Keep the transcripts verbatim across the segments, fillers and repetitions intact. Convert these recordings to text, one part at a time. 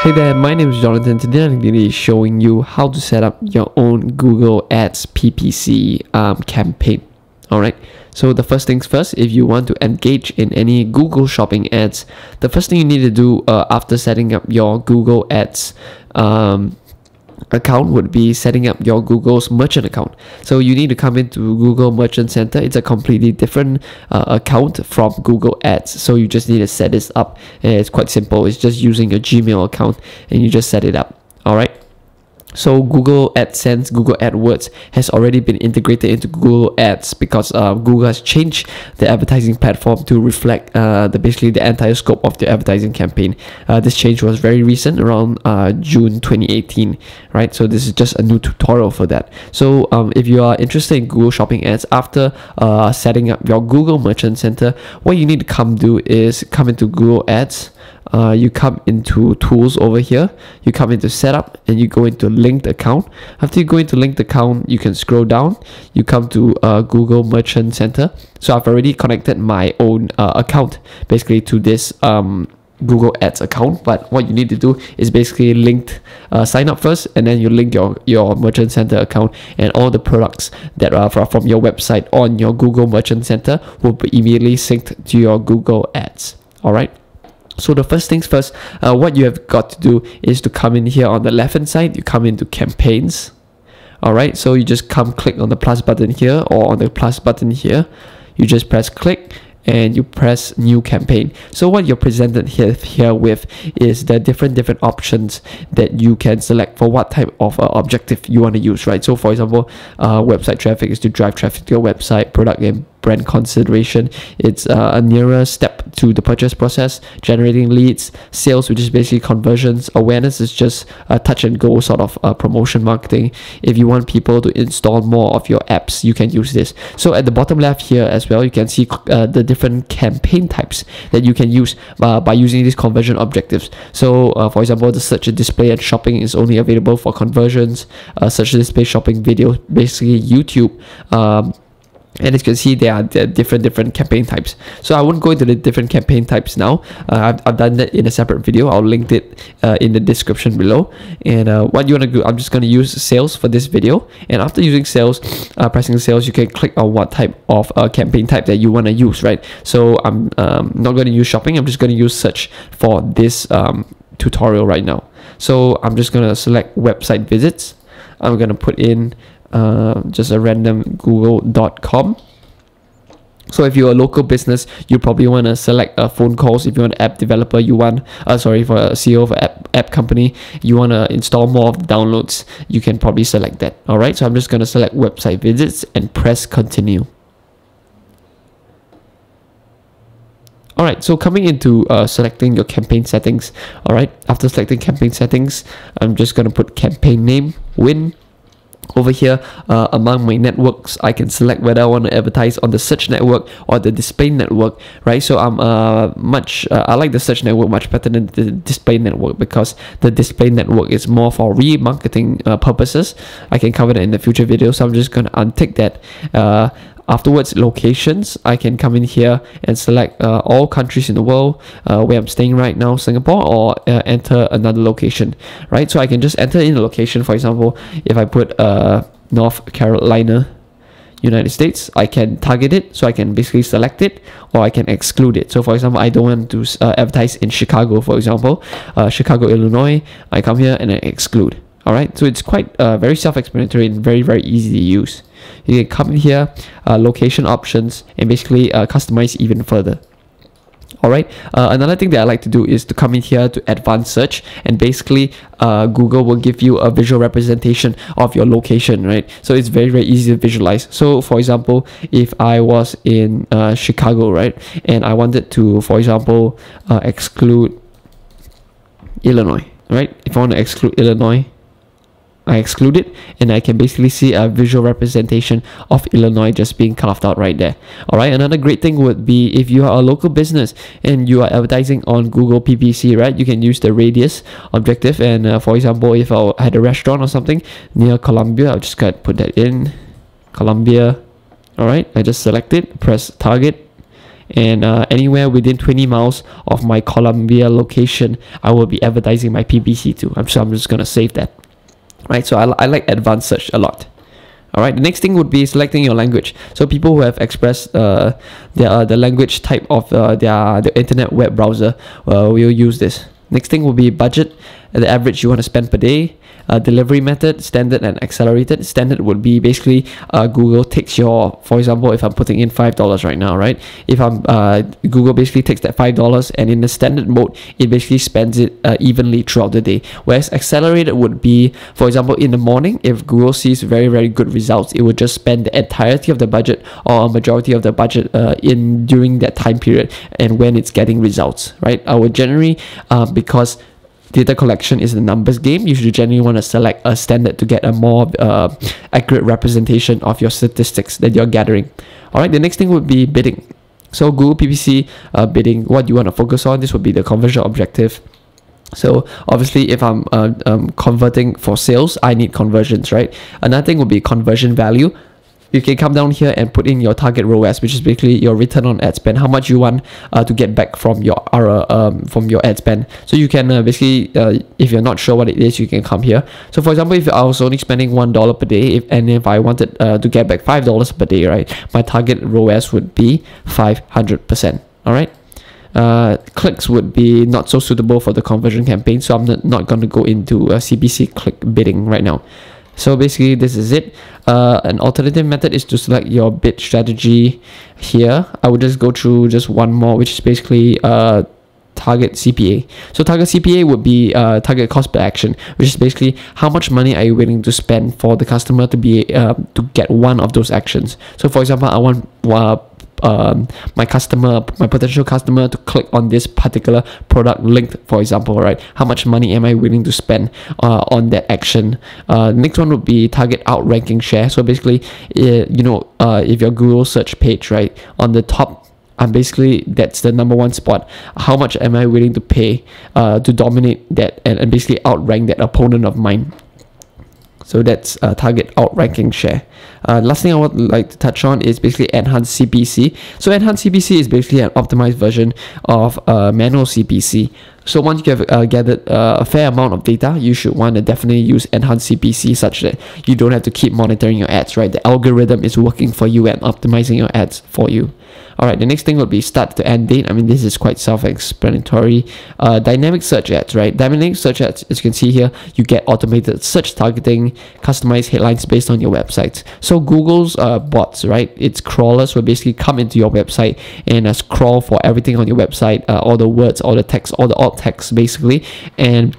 Hey there, my name is Jonathan. Today I'm going to be showing you how to set up your own Google Ads P P C um, campaign. Alright, so the first things first, if you want to engage in any Google shopping ads, the first thing you need to do uh, after setting up your Google Ads um, account would be setting up your Google's merchant account. So you need to come into Google Merchant Center. It's a completely different uh, account from Google Ads, so you just need to set this up, and it's quite simple. It's just using your Gmail account and you just set it up. All right, so Google AdSense, Google AdWords has already been integrated into Google Ads because uh, Google has changed the advertising platform to reflect uh, the basically the entire scope of the advertising campaign. Uh, this change was very recent, around uh, June twenty eighteen, right? So this is just a new tutorial for that. So um, if you are interested in Google Shopping Ads, after uh, setting up your Google Merchant Center, what you need to come do is come into Google Ads. Uh, you come into tools over here, you come into setup, and you go into linked account. After you go into linked account, you can scroll down, you come to uh, Google Merchant Center. So I've already connected my own uh, account basically to this um, Google Ads account, but what you need to do is basically linked uh, sign up first, and then you link your your Merchant Center account, and all the products that are from your website on your Google Merchant Center will be immediately synced to your Google Ads. Alright, so the first things first, uh, what you have got to do is to come in here on the left hand side, you come into campaigns. Alright, so you just come click on the plus button here, or on the plus button here, you just press click and you press new campaign. So what you're presented here, here with is the different different options that you can select for what type of uh, objective you want to use, right? So for example, uh, website traffic is to drive traffic to your website. Product and brand consideration, it's uh, a nearer step to the purchase process. Generating leads. Sales, which is basically conversions. Awareness is just a touch and go sort of uh, promotion marketing. If you want people to install more of your apps, you can use this. So at the bottom left here as well, you can see uh, the different campaign types that you can use uh, by using these conversion objectives. So uh, for example, the search and display and shopping is only available for conversions. Uh, search and display, shopping, video, basically YouTube. um, And as you can see, there are, there are different different campaign types. So I won't go into the different campaign types now. Uh, I've, I've done that in a separate video. I'll link it uh, in the description below. And uh, what you want to do, I'm just going to use sales for this video. And after using sales, uh, pressing sales, you can click on what type of uh, campaign type that you want to use, right? So I'm um, not going to use shopping. I'm just going to use search for this um, tutorial right now. So I'm just going to select website visits. I'm going to put in Uh, just a random google dot com. So if you're a local business, you probably want to select uh, phone calls. If you're an app developer, you want uh, sorry for a C E O of an app, app company, you want to install more of the downloads, you can probably select that. Alright, so I'm just going to select website visits and press continue. Alright, so coming into uh, selecting your campaign settings. Alright, after selecting campaign settings, I'm just going to put campaign name, win. Over here, uh, among my networks, I can select whether I want to advertise on the search network or the display network, right? So I'm uh, much uh, I like the search network much better than the display network, because the display network is more for remarketing uh, purposes. I can cover that in the future video, so I'm just going to untick that. Uh, afterwards, locations, I can come in here and select uh, all countries in the world, uh, where I'm staying right now, Singapore, or uh, enter another location, right? So I can just enter in a location. For example, if I put uh, North Carolina, United States, I can target it, so I can basically select it, or I can exclude it. So for example, I don't want to uh, advertise in Chicago, for example, uh, Chicago, Illinois. I come here and I exclude. Alright, so it's quite uh, very self-explanatory and very, very easy to use. You can come in here, uh, location options, and basically uh, customize even further. Alright, uh, another thing that I like to do is to come in here to advanced search, and basically uh, Google will give you a visual representation of your location, right? So it's very, very easy to visualize. So for example, if I was in uh, Chicago, right, and I wanted to, for example, uh, exclude Illinois, right? If I want to exclude Illinois, I exclude it, and I can basically see a visual representation of Illinois just being carved out right there. Alright, another great thing would be if you are a local business and you are advertising on Google P P C, right? You can use the radius objective, and uh, for example, if I had a restaurant or something near Columbia, I'll just go ahead and put that in Columbia. Alright, I just select it, press target, and uh, anywhere within twenty miles of my Colombia location, I will be advertising my P P C to. I'm so I'm just gonna save that. Right, so I, I like advanced search a lot. Alright, the next thing would be selecting your language. So people who have expressed uh, their, uh, the language type of uh, their, their internet web browser uh, will use this. Next thing will be budget, the average you want to spend per day, uh, delivery method, standard and accelerated. Standard would be basically uh, Google takes your, for example, if I'm putting in five dollars right now, right? If I'm, uh, Google basically takes that five dollars, and in the standard mode, it basically spends it uh, evenly throughout the day. Whereas accelerated would be, for example, in the morning, if Google sees very, very good results, it would just spend the entirety of the budget or a majority of the budget uh, in during that time period and when it's getting results, right? I would generally, uh, because data collection is the numbers game, you should generally want to select a standard to get a more uh, accurate representation of your statistics that you're gathering. Alright, the next thing would be bidding. So Google P P C uh, bidding, what you want to focus on, this would be the conversion objective. So obviously if I'm uh, um, converting for sales, I need conversions, right? Another thing would be conversion value. You can come down here and put in your target R O A S, which is basically your return on ad spend, how much you want uh, to get back from your uh, um, from your ad spend. So you can uh, basically, uh, if you're not sure what it is, you can come here. So for example, if I was only spending one dollar per day, if, and if I wanted uh, to get back five dollars per day, right, my target R O A S would be five hundred percent. All right. Uh, clicks would be not so suitable for the conversion campaign, so I'm not going to go into uh, C P C click bidding right now. So basically this is it. Uh, an alternative method is to select your bid strategy here. I would just go through just one more, which is basically uh, target C P A. So target C P A would be uh, target cost per action, which is basically how much money are you willing to spend for the customer to be uh, to get one of those actions. So for example, I want uh, um, my customer, my potential customer to click on this particular product link, for example, right? How much money am I willing to spend uh, on that action? Uh, next one would be target outranking share. So basically, uh, you know, uh, if your Google search page, right, on the top, I'm basically, that's the number one spot. How much am I willing to pay uh, to dominate that and, and basically outrank that opponent of mine? So that's uh, target outranking share. Uh, last thing I would like to touch on is basically enhanced C P C. So enhanced C P C is basically an optimized version of uh, manual C P C. So once you have uh, gathered uh, a fair amount of data, you should want to definitely use enhanced C P C such that you don't have to keep monitoring your ads, right? The algorithm is working for you and optimizing your ads for you. Alright, the next thing would be start to end date. I mean, this is quite self-explanatory. Uh, dynamic search ads, right? Dynamic search ads, as you can see here, you get automated search targeting, customized headlines based on your website. So Google's uh, bots, right? Its crawlers will basically come into your website and uh, crawl for everything on your website, uh, all the words, all the text, all the alt text basically, and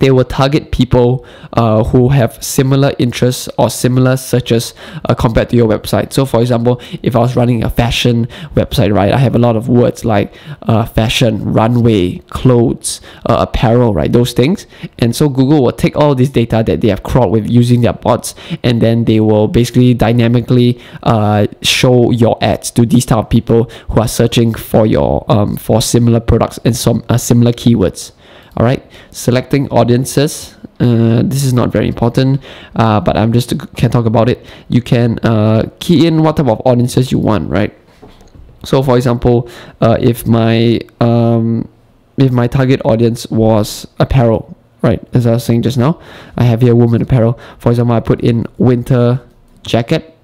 they will target people uh, who have similar interests or similar searches uh, compared to your website. So for example, if I was running a fashion website, right, I have a lot of words like uh, fashion, runway, clothes, uh, apparel, right, those things. And so Google will take all this data that they have crawled with using their bots, and then they will basically dynamically uh, show your ads to these type of people who are searching for your um, for similar products and some uh, similar keywords. Alright, selecting audiences. Uh, this is not very important, uh, but I'm just can talk about it. You can uh, key in what type of audiences you want, right? So, for example, uh, if my um, if my target audience was apparel, right? As I was saying just now, I have here women apparel. For example, I put in winter jacket.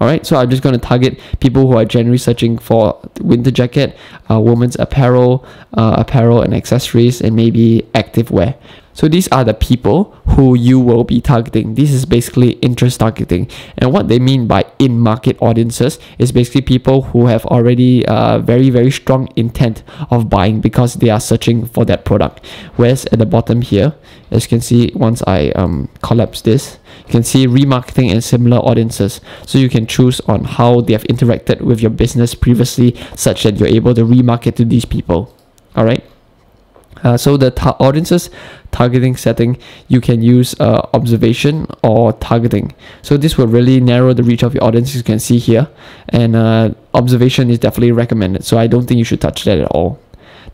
Alright, so I'm just going to target people who are generally searching for winter jacket, uh, women's apparel, uh, apparel and accessories, and maybe active wear. So these are the people who you will be targeting. This is basically interest targeting. And what they mean by in-market audiences is basically people who have already uh, very, very strong intent of buying because they are searching for that product. Whereas at the bottom here, as you can see, once I um, collapse this, you can see remarketing and similar audiences. So you can choose on how they have interacted with your business previously such that you're able to remarket to these people. All right. Uh, so the ta audiences targeting setting, you can use uh, observation or targeting. So this will really narrow the reach of your audience, as you can see here. And uh, observation is definitely recommended. So I don't think you should touch that at all.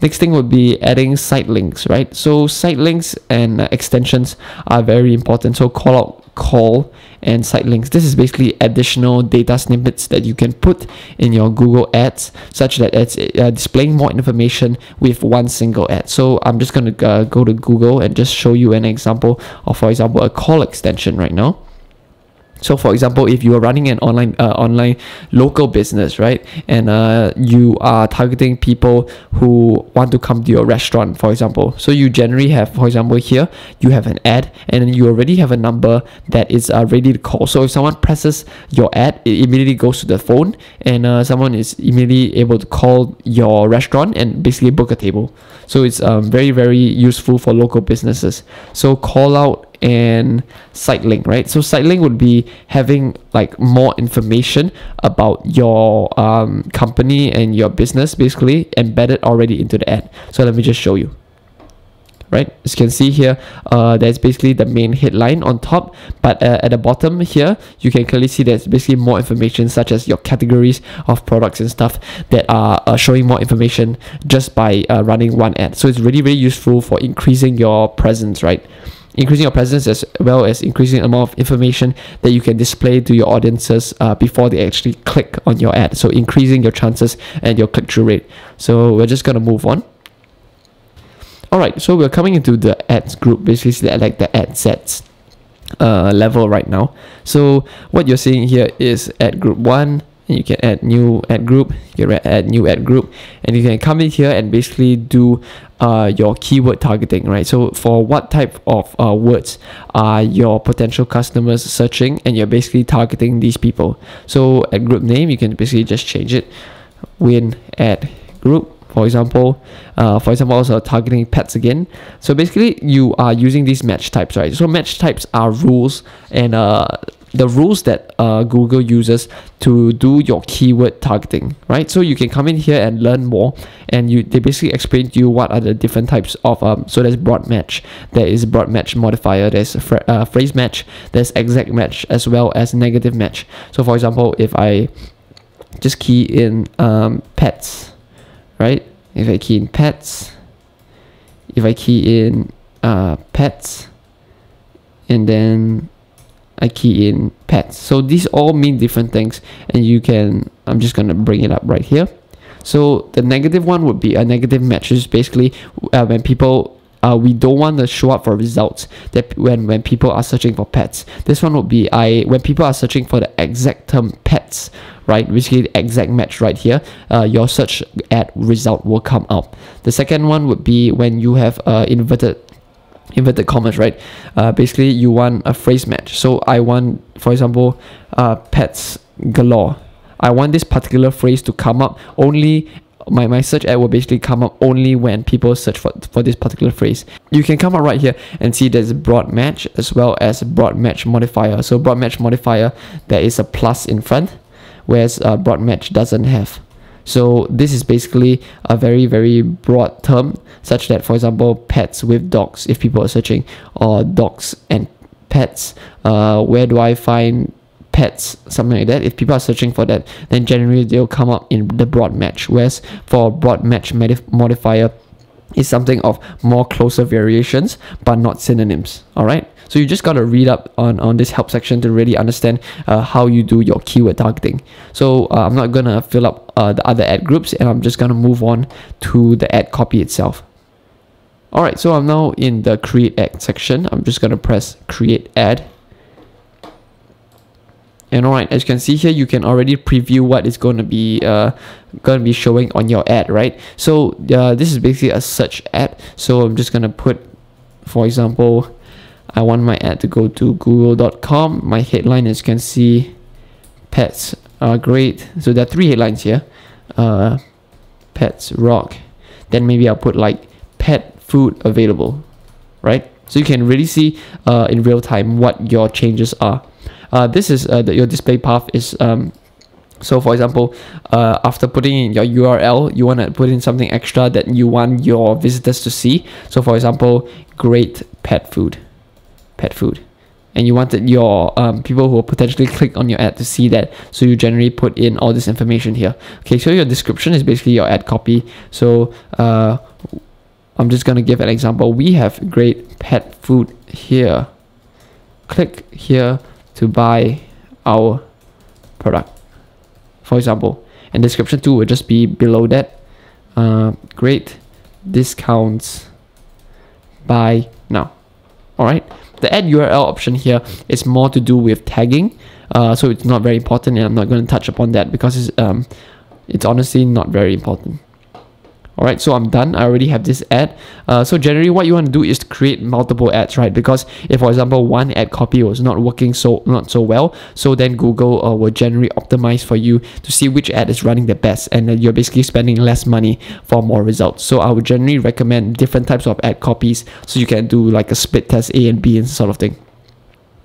Next thing would be adding site links, right? So site links and uh, extensions are very important. So call out call and site links. This is basically additional data snippets that you can put in your Google Ads, such that it's uh, displaying more information with one single ad. So I'm just going to uh, go to Google and just show you an example of, for example, a call extension right now. So for example, if you are running an online uh, online local business, right, and uh, you are targeting people who want to come to your restaurant, for example, so you generally have, for example, here you have an ad and you already have a number that is uh, ready to call. So if someone presses your ad, it immediately goes to the phone and uh, someone is immediately able to call your restaurant and basically book a table. So it's um, very, very useful for local businesses. So call out and site link, right? So site link would be having like more information about your um, company and your business basically embedded already into the ad. So let me just show you. Right, as you can see here, uh, there's basically the main headline on top, but uh, at the bottom here, you can clearly see there's basically more information, such as your categories of products and stuff that are uh, showing more information just by uh, running one ad. So it's really, really useful for increasing your presence, right? Increasing your presence as well as increasing the amount of information that you can display to your audiences uh, before they actually click on your ad. So increasing your chances and your click-through rate. So we're just going to move on. Alright, so we're coming into the ads group, basically like the ad sets uh, level right now. So what you're seeing here is ad group one. You can add new ad group, you can add new ad group, and you can come in here and basically do uh, your keyword targeting, right? So for what type of uh, words are your potential customers searching, and you're basically targeting these people. So ad group name, you can basically just change it, win ad group. For example, uh, for example, also targeting pets again. So basically, you are using these match types, right? So match types are rules and uh, the rules that uh, Google uses to do your keyword targeting, right? So you can come in here and learn more, and you they basically explain to you what are the different types of um. So there's broad match, there is broad match modifier, there's fra uh, phrase match, there's exact match, as well as negative match. So for example, if I just key in um pets. Right? If I key in pets, if I key in uh, pets, and then I key in pets. So these all mean different things, and you can, I'm just going to bring it up right here. So the negative one would be a negative match, which is basically uh, when people Uh, we don't want to show up for results that when when people are searching for pets. This one would be I when people are searching for the exact term pets, right? Basically the exact match right here. Uh, your search ad result will come up. The second one would be when you have uh, inverted inverted commas, right? Uh, basically you want a phrase match. So I want, for example, uh, pets galore. I want this particular phrase to come up only. My, my search ad will basically come up only when people search for, for this particular phrase. You can come up right here and see there's a broad match as well as a broad match modifier. So broad match modifier, there is a plus in front, whereas uh, broad match doesn't have. So this is basically a very, very broad term, such that, for example, pets with dogs, if people are searching, or dogs and pets, uh, where do I find pets, something like that. If people are searching for that, then generally they'll come up in the broad match, whereas for broad match modifier is something of more closer variations but not synonyms. All right, so you just got to read up on on this help section to really understand uh, how you do your keyword targeting. So uh, I'm not gonna fill up uh, the other ad groups, and I'm just gonna move on to the ad copy itself. All right, so I'm now in the create ad section. I'm just gonna press create ad. And alright, as you can see here, you can already preview what is going to be uh, going to be showing on your ad, right? So uh, this is basically a search ad. So I'm just going to put, for example, I want my ad to go to google dot com. My headline, as you can see, pets are great. So there are three headlines here. Uh, pets rock. Then maybe I'll put like pet food available, right? So you can really see uh, in real time what your changes are. Uh, this is uh, the, your display path is um, so for example, uh, after putting in your U R L, you want to put in something extra that you want your visitors to see. So for example, great pet food, pet food, and you wanted your um, people who will potentially click on your ad to see that. So you generally put in all this information here. Okay, so your description is basically your ad copy. So uh, I'm just going to give an example. We have great pet food here. Click here to buy our product, for example. And description two would just be below that. Uh, great discounts. Buy now. All right. The ad U R L option here is more to do with tagging, uh, so it's not very important, and I'm not going to touch upon that because it's, um, it's honestly not very important. Alright, so I'm done. I already have this ad. Uh, so generally what you want to do is to create multiple ads, right? Because if, for example, one ad copy was not working so not so well, so then Google uh, will generally optimize for you to see which ad is running the best, and uh, you're basically spending less money for more results. So I would generally recommend different types of ad copies, so you can do like a split test A and B and sort of thing.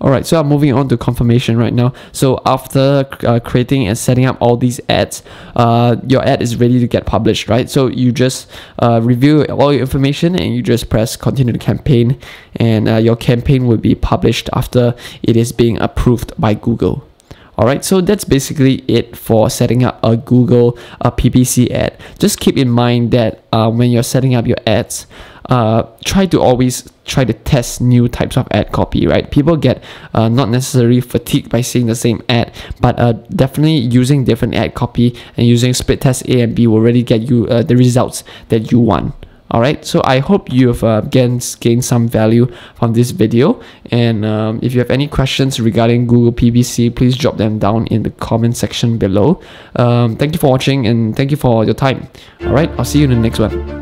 Alright, so I'm moving on to confirmation right now. So after uh, creating and setting up all these ads, uh, your ad is ready to get published, right? So you just uh, review all your information and you just press continue to campaign, and uh, your campaign will be published after it is being approved by Google. Alright, so that's basically it for setting up a Google a P P C ad. Just keep in mind that uh, when you're setting up your ads, uh, try to always try to test new types of ad copy, right? People get uh, not necessarily fatigued by seeing the same ad, but uh, definitely using different ad copy and using split test A and B will really get you uh, the results that you want. Alright, so I hope you've uh, gained, gained some value from this video, and um, if you have any questions regarding Google P P C, please drop them down in the comment section below. Um, thank you for watching, and thank you for your time. Alright, I'll see you in the next one.